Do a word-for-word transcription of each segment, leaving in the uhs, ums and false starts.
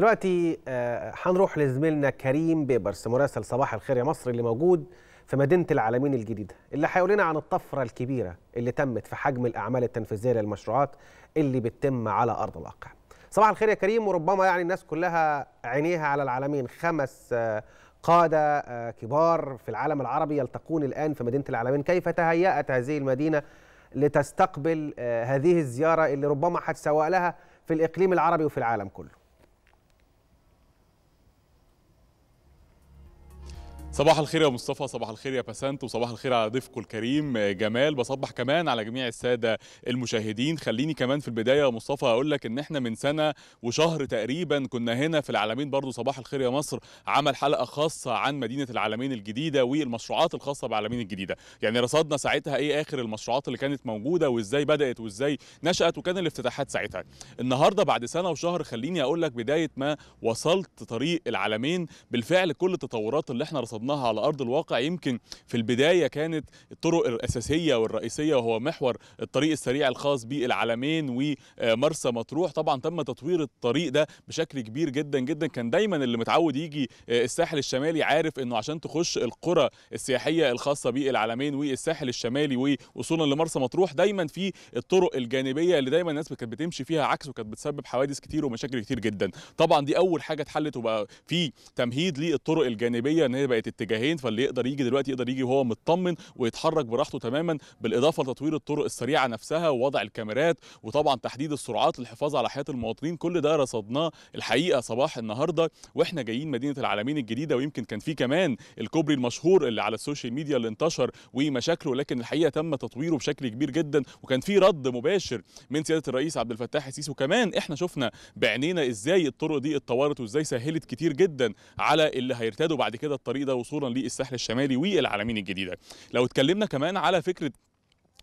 دلوقتي هنروح لزميلنا كريم بيبرس مراسل صباح الخير يا مصر اللي موجود في مدينة العلمين الجديدة، اللي هيقول لنا عن الطفرة الكبيرة اللي تمت في حجم الأعمال التنفيذية للمشروعات اللي بتتم على أرض الواقع. صباح الخير يا كريم، وربما يعني الناس كلها عينيها على العلمين، خمس قادة كبار في العالم العربي يلتقون الآن في مدينة العلمين، كيف تهيأت هذه المدينة لتستقبل هذه الزيارة اللي ربما هتسوق لها في الإقليم العربي وفي العالم كله؟ صباح الخير يا مصطفى، صباح الخير يا بسنت، وصباح الخير على ضيفكم الكريم جمال. بصبح كمان على جميع الساده المشاهدين. خليني كمان في البدايه يا مصطفى اقول لك ان احنا من سنه وشهر تقريبا كنا هنا في العلمين، برضو صباح الخير يا مصر عمل حلقه خاصه عن مدينه العلمين الجديده والمشروعات الخاصه بالعلمين الجديده، يعني رصدنا ساعتها ايه اخر المشروعات اللي كانت موجوده وازاي بدات وازاي نشات وكان الافتتاحات ساعتها. النهارده بعد سنه وشهر خليني اقول لك بدايه ما وصلت طريق العلمين بالفعل كل التطورات اللي احنا رصدناها على أرض الواقع. يمكن في البداية كانت الطرق الأساسية والرئيسية وهو محور الطريق السريع الخاص بالعلمين ومرسى مطروح، طبعا تم تطوير الطريق ده بشكل كبير جدا جدا. كان دايما اللي متعود يجي الساحل الشمالي عارف انه عشان تخش القرى السياحية الخاصة بالعلمين والساحل الشمالي ووصولا لمرسى مطروح دايما في الطرق الجانبية اللي دايما الناس كانت بتمشي فيها عكس، وكانت بتسبب حوادث كتير ومشاكل كتير جدا. طبعا دي أول حاجة اتحلت وبقى في تمهيد للطرق الجانبية ان هي بقت اتجاهين، فاللي يقدر يجي دلوقتي يقدر يجي وهو مطمن ويتحرك براحته تماما، بالاضافه لتطوير الطرق السريعه نفسها ووضع الكاميرات وطبعا تحديد السرعات للحفاظ على حياه المواطنين. كل ده رصدناه الحقيقه صباح النهارده واحنا جايين مدينه العلمين الجديده. ويمكن كان في كمان الكوبري المشهور اللي على السوشيال ميديا اللي انتشر ومشاكله، لكن الحقيقه تم تطويره بشكل كبير جدا وكان في رد مباشر من سياده الرئيس عبد الفتاح السيسي، وكمان احنا شفنا بعينينا ازاي الطرق دي اتطورت وازاي سهلت كتير جدا على اللي هيرتادوا بعد كده الطريق ده وصولا للساحل الشمالي والعلمين الجديده. لو اتكلمنا كمان على فكره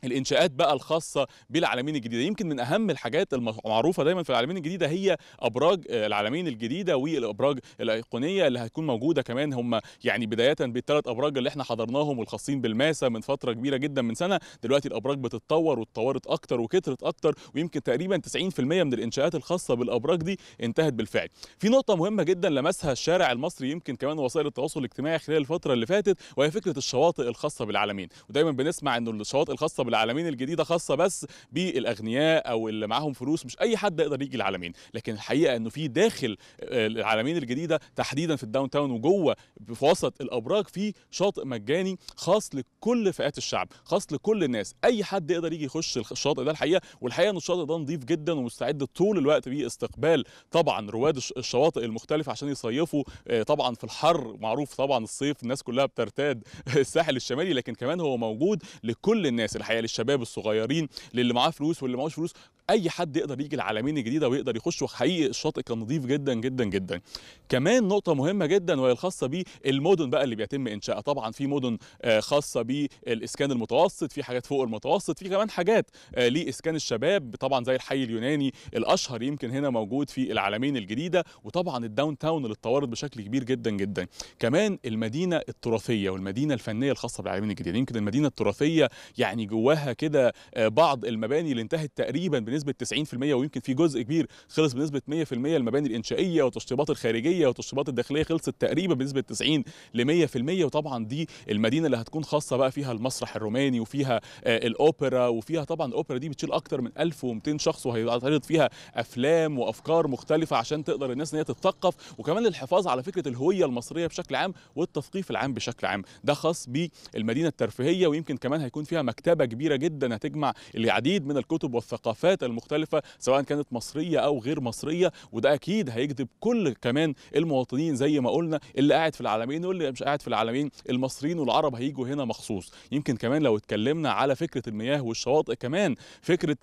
الانشاءات بقى الخاصه بالعلمين الجديده، يمكن من اهم الحاجات المعروفه دايما في العلمين الجديده هي ابراج العلمين الجديده والابراج الايقونيه اللي هتكون موجوده. كمان هم يعني بدايه بالثلاث ابراج اللي احنا حضرناهم والخاصين بالماسه من فتره كبيره جدا من سنه، دلوقتي الابراج بتتطور واتطورت اكتر وكترت اكتر، ويمكن تقريبا تسعين في المية من الانشاءات الخاصه بالابراج دي انتهت بالفعل. في نقطه مهمه جدا لمسها الشارع المصري يمكن كمان وسائل التواصل الاجتماعي خلال الفتره اللي فاتت، وهي فكره الشواطئ الخاصه بالعلمين. ودايما بنسمع ان الشواطئ الخاصه بالعلمين الجديده خاصه بس بالاغنياء او اللي معاهم فلوس، مش اي حد يقدر يجي العلمين، لكن الحقيقه انه في داخل العلمين الجديده تحديدا في الداون تاون وجوه في وسط الابراج في شاطئ مجاني خاص لكل فئات الشعب، خاص لكل الناس، اي حد يقدر يجي يخش الشاطئ ده الحقيقه. والحقيقه ان الشاطئ ده نظيف جدا ومستعد طول الوقت باستقبال طبعا رواد الشواطئ المختلفه عشان يصيفوا طبعا في الحر، معروف طبعا الصيف الناس كلها بترتاد الساحل الشمالي، لكن كمان هو موجود لكل الناس الحقيقه، للشباب الصغيرين للي معاه فلوس واللي معهوش فلوس، اي حد يقدر يجي العلمين الجديده ويقدر يخش. وحقيقي الشاطئ كان نظيف جدا جدا جدا. كمان نقطه مهمه جدا وهي الخاصه بالمدن بقى اللي بيتم انشائها، طبعا في مدن خاصه بالاسكان المتوسط، في حاجات فوق المتوسط، في كمان حاجات لاسكان الشباب طبعا زي الحي اليوناني الاشهر يمكن هنا موجود في العلمين الجديده، وطبعا الداون تاون اللي اتطورت بشكل كبير جدا جدا. كمان المدينه التراثيه والمدينه الفنيه الخاصه بالعلمين الجديده، يمكن المدينه التراثيه يعني جواها كده بعض المباني اللي انتهت تقريبا بنسبه تسعين في المية، ويمكن في جزء كبير خلص بنسبه مية في المية. المباني الانشائيه والتشطيبات الخارجيه والتشطيبات الداخليه خلصت تقريبا بنسبه تسعين ل مية في المية، وطبعا دي المدينه اللي هتكون خاصه بقى فيها المسرح الروماني وفيها الاوبرا، وفيها طبعا الاوبرا دي بتشيل اكتر من ألف ومئتين شخص، وهيتعرض فيها افلام وافكار مختلفه عشان تقدر الناس ان هي تتثقف، وكمان للحفاظ على فكره الهويه المصريه بشكل عام والتثقيف العام بشكل عام. ده خاص بالمدينه الترفيهيه، ويمكن كمان هيكون فيها مكتبه كبيره جدا هتجمع العديد من الكتب والثقافات المختلفه سواء كانت مصريه او غير مصريه، وده اكيد هيجذب كل كمان المواطنين زي ما قلنا، اللي قاعد في العلمين واللي مش قاعد في العلمين، المصريين والعرب هيجوا هنا مخصوص. يمكن كمان لو اتكلمنا على فكره المياه والشواطئ، كمان فكره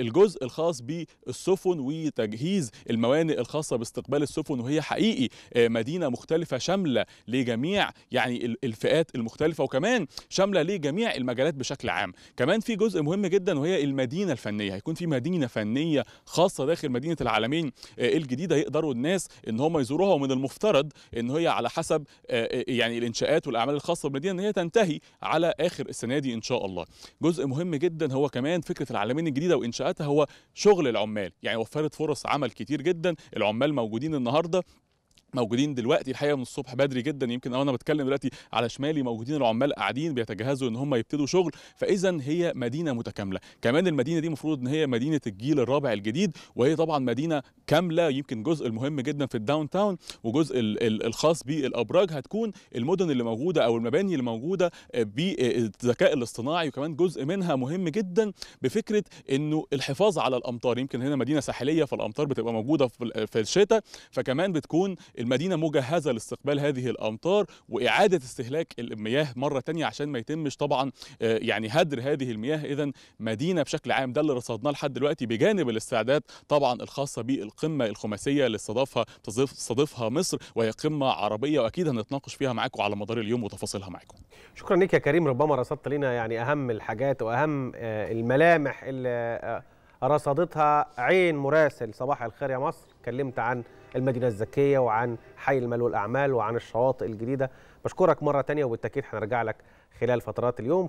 الجزء الخاص بالسفن وتجهيز الموانئ الخاصه باستقبال السفن، وهي حقيقي مدينه مختلفه شامله لجميع يعني الفئات المختلفه وكمان شامله لجميع المجالات بشكل عام. كمان في جزء مهم جدا وهي المدينه مدينه الفنيه، هيكون في مدينه فنيه خاصه داخل مدينه العلمين الجديده يقدروا الناس ان هم يزوروها، ومن المفترض ان هي على حسب يعني الانشاءات والاعمال الخاصه بالمدينه ان هي تنتهي على اخر السنه دي ان شاء الله. جزء مهم جدا هو كمان فكره العلمين الجديده وانشاءاتها هو شغل العمال، يعني وفرت فرص عمل كتير جدا، العمال موجودين النهارده، موجودين دلوقتي الحقيقه من الصبح بدري جدا، يمكن انا بتكلم دلوقتي على شمالي موجودين العمال قاعدين بيتجهزوا ان هم يبتدوا شغل. فاذا هي مدينه متكامله، كمان المدينه دي المفروض ان هي مدينه الجيل الرابع الجديد، وهي طبعا مدينه كامله، يمكن جزء المهم جدا في الداون تاون وجزء الخاص بالابراج هتكون المدن اللي موجوده او المباني اللي موجوده بالذكاء الاصطناعي، وكمان جزء منها مهم جدا بفكره انه الحفاظ على الامطار. يمكن هنا مدينه ساحليه فالامطار بتبقى موجوده في الشتاء، فكمان بتكون المدينة مجهزة لاستقبال هذه الأمطار وإعادة استهلاك المياه مرة تانية عشان ما يتمش طبعا يعني هدر هذه المياه. إذن مدينة بشكل عام ده اللي رصدناه لحد دلوقتي، بجانب الاستعداد طبعا الخاصة بالقمة الخماسية اللي استضافها تستضيفها مصر، وهي قمة عربية وأكيد هنتناقش فيها معاكم على مدار اليوم وتفاصيلها معاكم. شكرا لك يا كريم، ربما رصدت لنا يعني أهم الحاجات وأهم الملامح اللي رصدتها عين مراسل صباح الخير يا مصر. اتكلمت عن المدينة الذكية وعن حي المال والأعمال وعن الشواطئ الجديدة. بشكرك مرة تانية وبالتأكيد هنرجع لك خلال فترات اليوم.